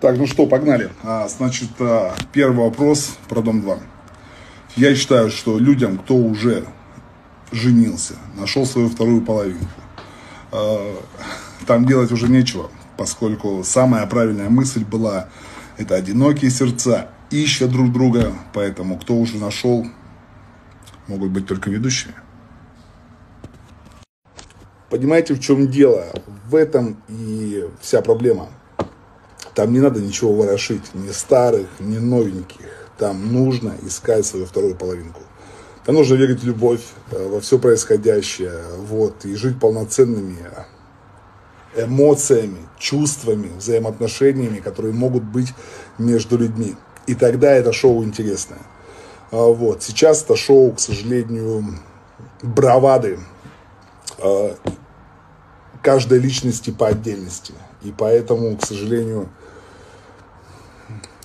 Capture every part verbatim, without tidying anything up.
Так, ну что, погнали. А, значит, а, первый вопрос про Дом-два. Я считаю, что людям, кто уже женился, нашел свою вторую половинку, а, там делать уже нечего, поскольку самая правильная мысль была, это одинокие сердца ищут друг друга, поэтому кто уже нашел, могут быть только ведущие. Понимаете, в чем дело? В этом и вся проблема. Там не надо ничего ворошить, ни старых, ни новеньких. Там нужно искать свою вторую половинку. Там нужно верить в любовь, во все происходящее, вот, и жить полноценными эмоциями, чувствами, взаимоотношениями, которые могут быть между людьми. И тогда это шоу интересное. Вот. Сейчас это шоу, к сожалению, бравады каждой личности по отдельности. И поэтому, к сожалению,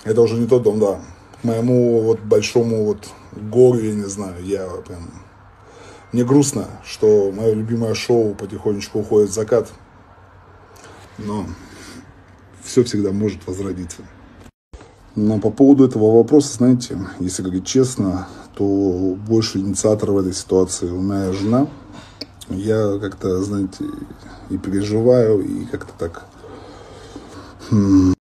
это уже не тот дом, да. К моему вот большому вот горю, я не знаю, я прям... Мне грустно, что мое любимое шоу потихонечку уходит в закат. Но все всегда может возродиться. Но по поводу этого вопроса, знаете, если говорить честно, то больше инициаторов в этой ситуации у меня жена. Я как-то, знаете, и переживаю, и как-то так...